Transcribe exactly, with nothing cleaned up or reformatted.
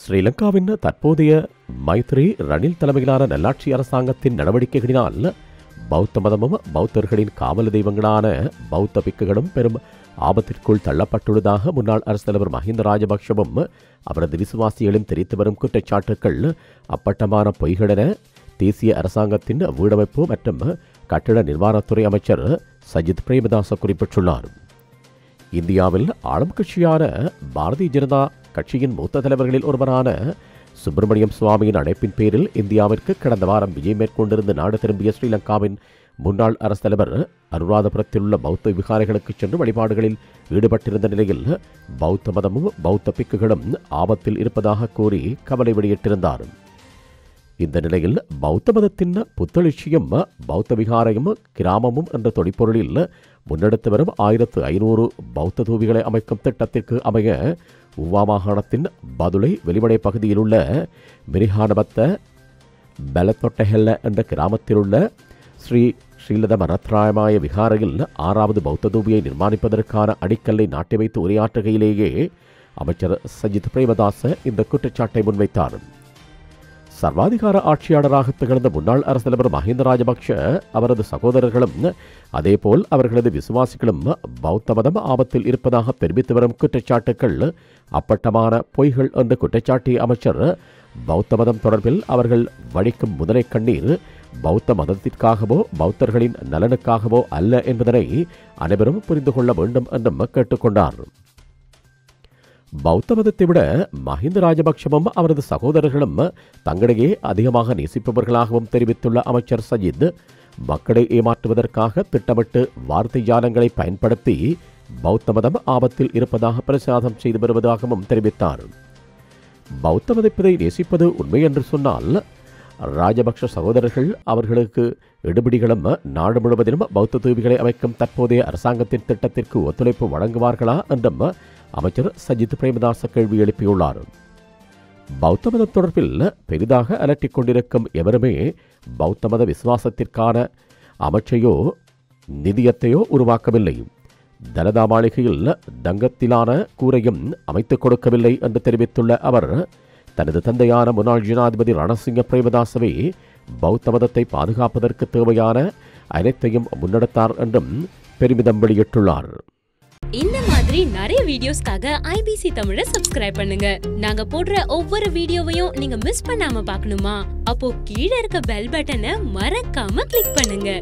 Sri Lankavin, Tatpodia, Maitri, Ranil Telamigana, Nalachi Arasangathin, Nadavadiki Kadinal, Bauta Madamama, Bauta Kadin, Kavala Devangana, Bauta Pikadam Perum, Abathikul Talapatudaha, Munal Arsalabur Mahinda Rajapaksa, Avadiswasi Elim Teritabaram Kutta Charter Kul, Apatamara Poihadana, Thesia Arasangathin, Vudavapo Matam, Katada Nirvanathuri Amateur, Sajith Premadasa Kuripatular. இந்தியாவில் ஆளும் கட்சியான பாரதிய ஜனதா கட்சியின் மூத்த தலைவர்களில் ஒருவரான சுப்ரமணியம் சுவாமியின் அழைப்பின் பேரில் இந்தியாவிற்கு கடந்த வாரம் விஜயம் மேற்கொண்டிருந்த நாடு திரும்பிய ஸ்ரீலங்காவின் முன்னாள் அரசு தலைவர் அனுராதபுரத்தில் உள்ள பௌத்த விகாரைகளுக்கு சென்று வழிபாடுகளில் ஈடுபட்டிருந்த நிலையில் பௌத்த மதமும் பௌத்த பிக்குகளும் ஆபத்தில் இருப்பதாக கூறி கவலை வெளியிட்டிருந்தார். இந்த நிலையில் பௌத்த மதத்தின் புத்தளிச்சியம் பௌத்த விகாரையும் கிராமமும் என்ற தொழிற்பொருளில் முன்னெடுத்து வரும் ஆயிரத்து ஐநூறு பௌத்த தூவிகளை அமைக்கும் திட்டத்திற்கு அமைய உவா மாகாணத்தின் பதுளை வெளிவடை பகுதியில் உள்ள மிரிஹானபத்த பலத்தொட்டஹெல்ல என்ற கிராமத்தில் உள்ள ஸ்ரீ ஸ்ரீலத மனத்ராயமாய விகாரையில் ஆறாவது பௌத்த தூவியை நிர்மாணிப்பதற்கான அடிக்கல்லை நாட்டி வைத்து உரையாற்றுகையிலேயே அமைச்சர் சஜித் பிரேமதாச இந்த குற்றச்சாட்டை முன்வைத்தார். சர்வாதிகார ஆட்சியாளராக திகழ்ந்த முன்னாள் அரசு தலைவர் மஹிந்த ராஜபக்ஷ அவரது சகோதரர்களும் அதேபோல் அவர்களது விசுவாசிகளும் பௌத்த மதம் ஆபத்தில் இருப்பதாக தெரிவித்து வரும் குற்றச்சாட்டுகள் அப்பட்டமான பொய்கள் என்ற குற்றச்சாட்டிய அமைச்சர் பௌத்த மதம் தொடர்பில் அவர்கள் வடிக்கும் முதலை கண்ணீர் பௌத்த மதத்திற்காகவோ பௌத்தர்களின் நலனுக்காகவோ அல்ல என்பதனை அனைவரும் புரிந்து கொள்ள வேண்டும் என்றும் கேட்டுக்கொண்டார். பௌத்த மதத்தை விட மஹிந்த ராஜபக்ஷமும் அவரது சகோதரர்களும் தங்களிடையே அதிகமாக நேசிப்பவர்களாகவும் தெரிவித்துள்ள அமைச்சர் சஜித், மக்களை ஏமாற்றுவதற்காக திட்டமிட்டு வார்த்தை ஜாலங்களை பயன்படுத்தி பௌத்த மதம் ஆபத்தில் இருப்பதாக பிரசாரம் செய்து வருவதாகவும் தெரிவித்தார். பௌத்த மதிப்பதை நேசிப்பது உண்மை என்று சொன்னால் ராஜபக்ஷ சகோதரர்கள் அவர்களுக்கு எடுபிடிகளும் நாடு முழுவதிலும் பௌத்த தூவிகளை அமைக்கும் தற்போதைய அரசாங்கத்தின் திட்டத்திற்கு ஒத்துழைப்பு வழங்குவார்களா என்றும் அமைச்சர் சஜித் பிரேமதாச கேள்வி எழுப்பியுள்ளார். பௌத்த மதம் தொடர்பில் பெரிதாக அலட்டிக் கொண்டிருக்கும் எவருமே பௌத்த மத விசுவாசத்திற்கான அமைச்சையோ நிதியத்தையோ உருவாக்கவில்லை, தலதா மாளிகையில் தங்கத்திலான கூரையும் அமைத்துக் கொடுக்கவில்லை என்று தெரிவித்துள்ள அவர், தனது தந்தையான முன்னாள் ஜனாதிபதி ரணசிங்க பிரேமதாசவே பௌத்த மதத்தை பாதுகாப்பதற்கு தேவையான அனைத்தையும் முன்னெடுத்தார் என்றும் பெருமிதம் வெளியிட்டுள்ளார். இந்த மாதிரி நிறைய வீடியோஸ்க்காக ஐபிசி தமிழை சப்ஸ்கிரைப் பண்ணுங்க. நாங்க போடுற ஒவ்வொரு வீடியோவையும் நீங்க மிஸ் பண்ணாம பார்க்கணுமா? அப்போ கீழே இருக்க பெல் பட்டனை மறக்காம கிளிக் பண்ணுங்க.